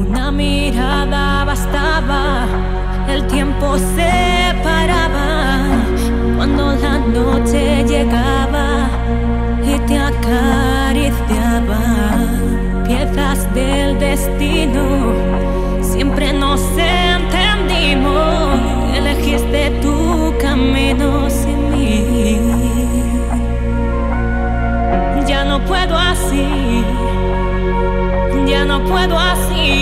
Una mirada bastaba, el tiempo se paraba cuando la noche llegaba y te acariciaba. Piezas del destino, siempre nos entendimos, elegiste tu camino sin mí. Ya no puedo así, ya no puedo así.